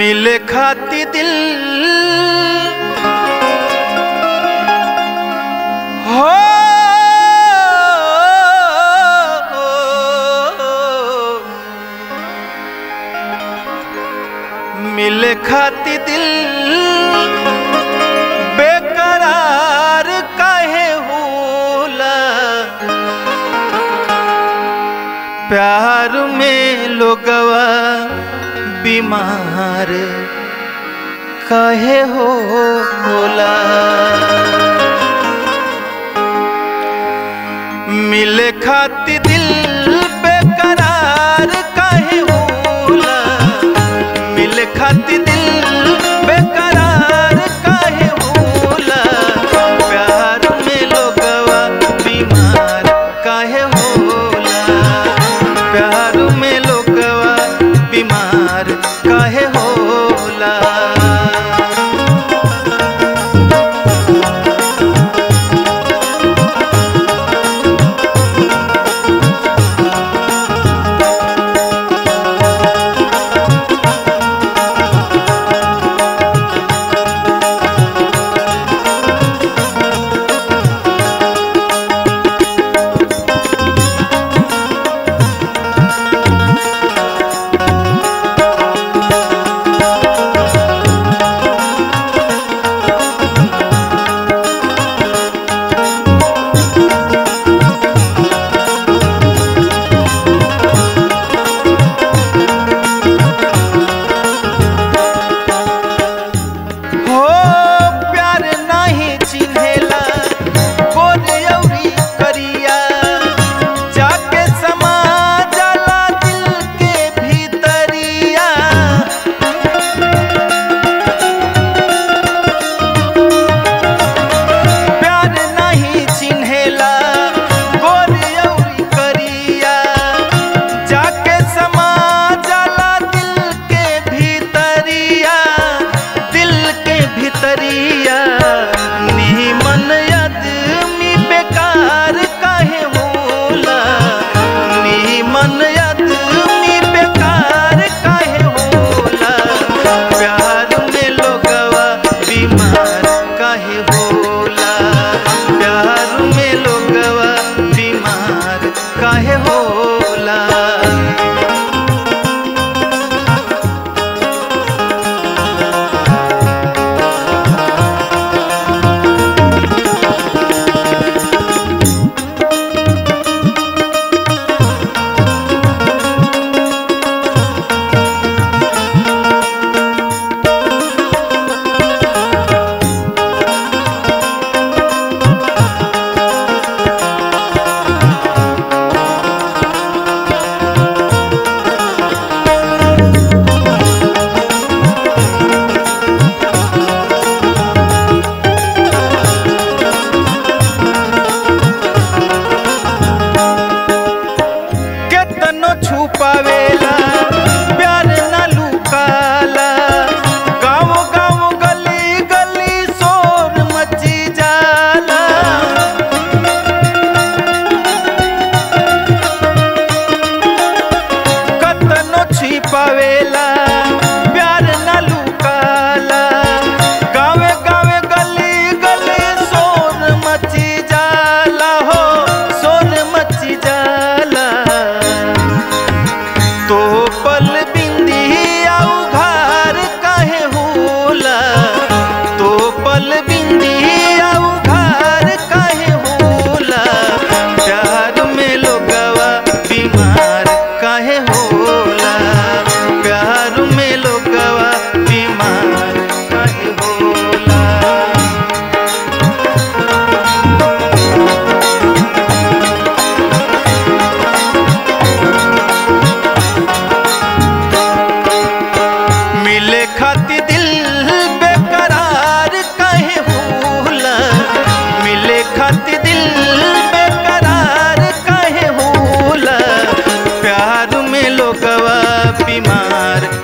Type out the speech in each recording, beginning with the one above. मिले खाती दिल हो मिले खाती दिल बेकरार काहे होला प्यार में लोगवा बीमार काहे होला मिले खाती दिल बेकरार काहे होला मिले खाती दिल बेकरार काहे होला प्यार में लोगवा बीमार काहे होला प्यार में लोगवा बीमार काहे होला।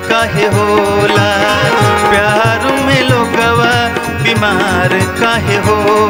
काहे होला प्यार में लोगवा बीमार काहे होला।